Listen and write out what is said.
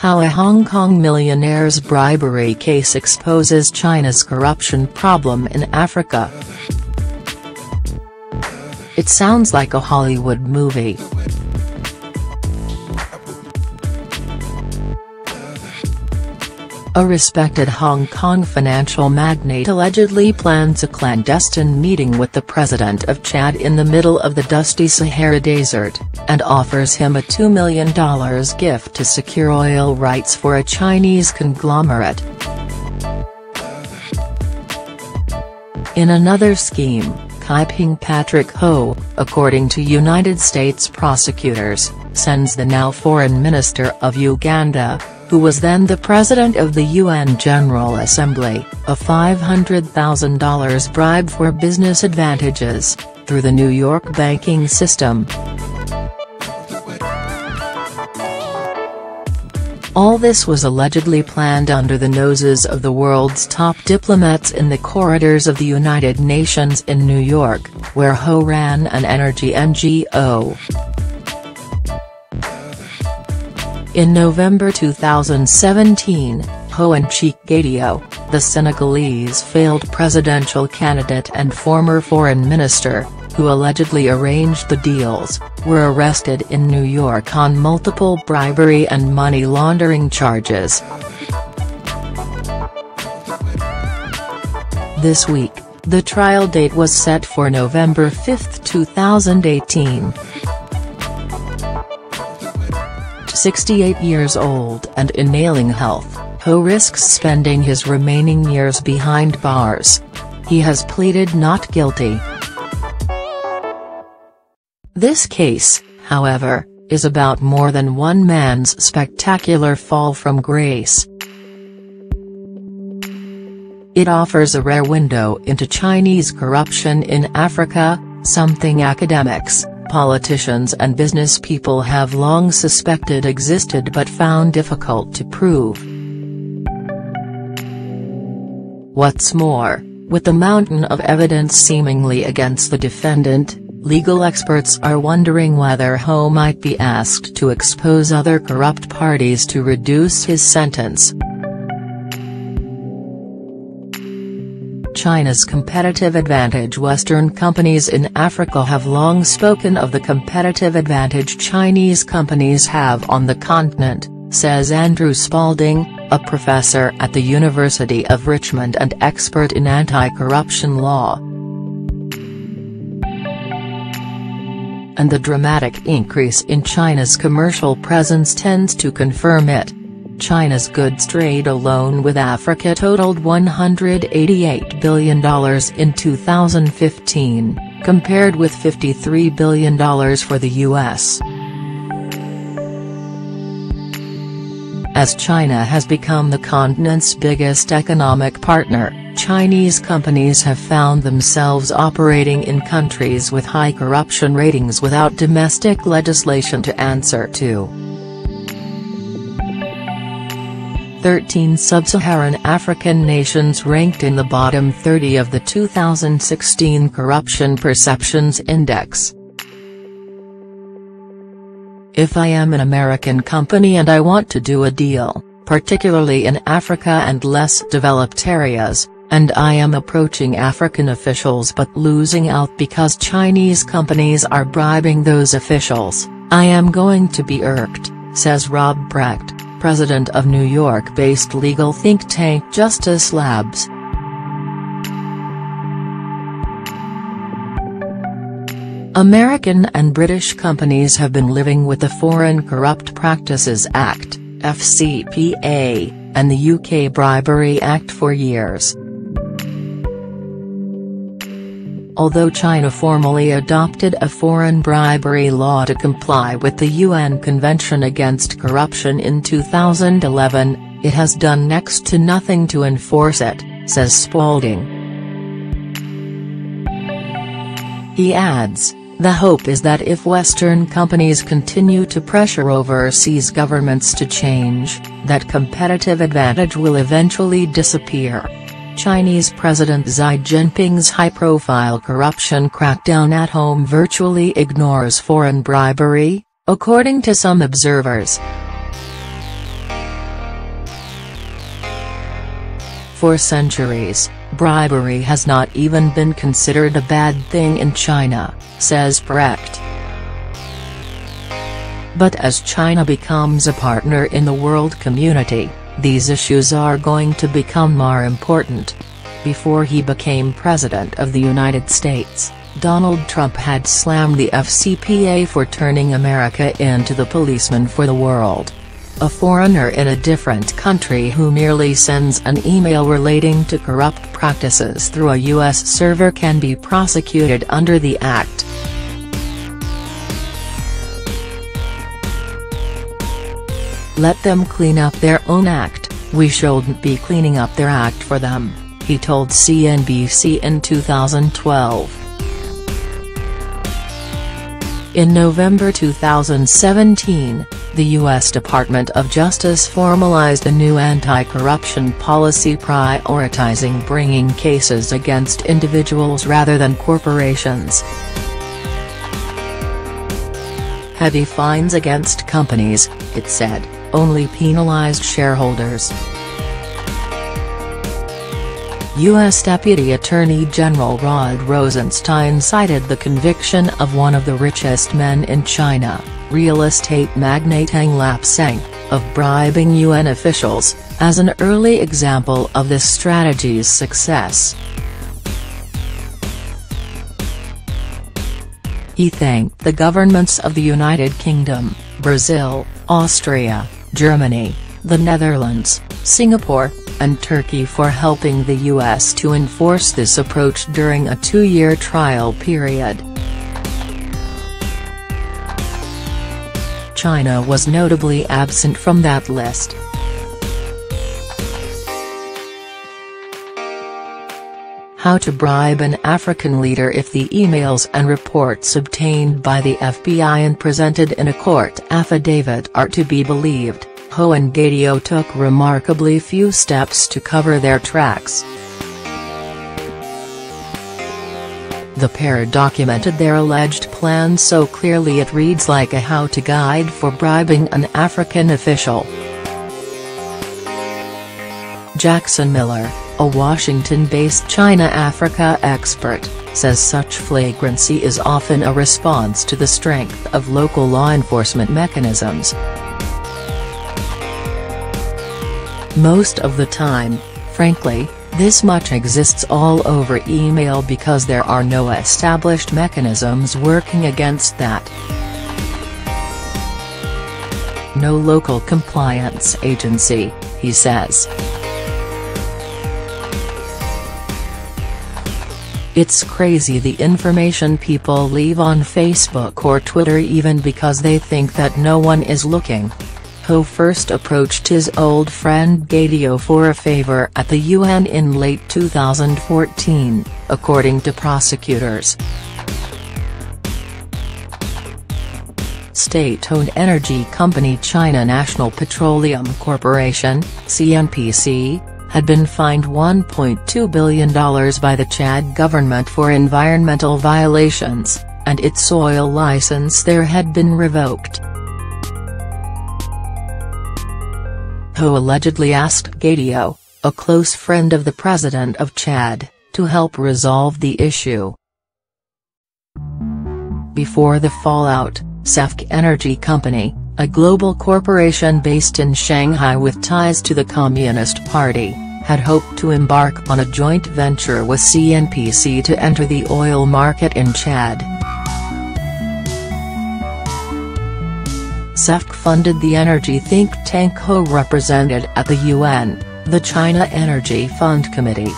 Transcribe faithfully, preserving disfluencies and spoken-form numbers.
How a Hong Kong millionaire's bribery case exposes China's corruption problem in Africa. It sounds like a Hollywood movie. A respected Hong Kong financial magnate allegedly plans a clandestine meeting with the president of Chad in the middle of the dusty Sahara Desert, and offers him a two million dollar gift to secure oil rights for a Chinese conglomerate. In another scheme, Chi Ping Patrick Ho, according to United States prosecutors, sends the now foreign minister of Uganda, who was then the president of the U N General Assembly, a five hundred thousand dollar bribe for business advantages, through the New York banking system. All this was allegedly planned under the noses of the world's top diplomats in the corridors of the United Nations in New York, where Ho ran an energy N G O. In November two thousand seventeen, Ho and Cheikh Gadio, the Senegalese failed presidential candidate and former foreign minister, who allegedly arranged the deals, were arrested in New York on multiple bribery and money laundering charges. This week, the trial date was set for November fifth two thousand eighteen. sixty-eight years old and in ailing health, Ho risks spending his remaining years behind bars. He has pleaded not guilty. This case, however, is about more than one man's spectacular fall from grace. It offers a rare window into Chinese corruption in Africa, something academics, politicians and business people have long suspected existed but found difficult to prove. What's more, with the mountain of evidence seemingly against the defendant, legal experts are wondering whether Ho might be asked to expose other corrupt parties to reduce his sentence. China's competitive advantage. Western companies in Africa have long spoken of the competitive advantage Chinese companies have on the continent, says Andrew Spalding, a professor at the University of Richmond and expert in anti-corruption law. And the dramatic increase in China's commercial presence tends to confirm it. China's goods trade alone with Africa totaled one hundred eighty-eight billion dollars in two thousand fifteen, compared with fifty-three billion dollars for the U S. As China has become the continent's biggest economic partner, Chinese companies have found themselves operating in countries with high corruption ratings without domestic legislation to answer to. thirteen sub-Saharan African nations ranked in the bottom thirty of the two thousand sixteen Corruption Perceptions Index. If I am an American company and I want to do a deal, particularly in Africa and less developed areas, and I am approaching African officials but losing out because Chinese companies are bribing those officials, I am going to be irked, says Rob Precht, president of New York-based legal think tank Justice Labs. American and British companies have been living with the Foreign Corrupt Practices Act, F C P A, and the U K Bribery Act for years. Although China formally adopted a foreign bribery law to comply with the U N Convention Against Corruption in two thousand eleven, it has done next to nothing to enforce it, says Spalding. He adds, the hope is that if Western companies continue to pressure overseas governments to change, that competitive advantage will eventually disappear. Chinese President Xi Jinping's high-profile corruption crackdown at home virtually ignores foreign bribery, according to some observers. For centuries, bribery has not even been considered a bad thing in China, says Precht. But as China becomes a partner in the world community, these issues are going to become more important. Before he became president of the United States, Donald Trump had slammed the F C P A for turning America into the policeman for the world. A foreigner in a different country who merely sends an email relating to corrupt practices through a U S server can be prosecuted under the Act. Let them clean up their own act, we shouldn't be cleaning up their act for them, he told C N B C in two thousand twelve. In November two thousand seventeen, the U S Department of Justice formalized a new anti-corruption policy prioritizing bringing cases against individuals rather than corporations. Heavy fines against companies, it said, only penalized shareholders. U S Deputy Attorney General Rod Rosenstein cited the conviction of one of the richest men in China, real estate magnate Ng Lap Seng, of bribing U N officials, as an early example of this strategy's success. He thanked the governments of the United Kingdom, Brazil, Austria, Germany, the Netherlands, Singapore, and Turkey for helping the U S to enforce this approach during a two-year trial period. China was notably absent from that list. How to bribe an African leader if the emails and reports obtained by the F B I and presented in a court affidavit are to be believed. Ho and Gadio took remarkably few steps to cover their tracks. The pair documented their alleged plan so clearly it reads like a how-to guide for bribing an African official. Jackson Miller, a Washington-based China-Africa expert, says such flagrancy is often a response to the strength of local law enforcement mechanisms. Most of the time, frankly, this much exists all over email because there are no established mechanisms working against that. No local compliance agency, he says. It's crazy the information people leave on Facebook or Twitter even because they think that no one is looking. Ho first approached his old friend Gadio for a favor at the U N in late two thousand fourteen, according to prosecutors. State-owned energy company China National Petroleum Corporation, C N P C, had been fined one point two billion dollars by the Chad government for environmental violations, and its oil license there had been revoked. Ho allegedly asked Gadio, a close friend of the president of Chad, to help resolve the issue. Before the fallout, Sefk Energy Company, a global corporation based in Shanghai with ties to the Communist Party, had hoped to embark on a joint venture with C N P C to enter the oil market in Chad. Sefk funded the energy think tank Ho represented at the U N, the China Energy Fund Committee.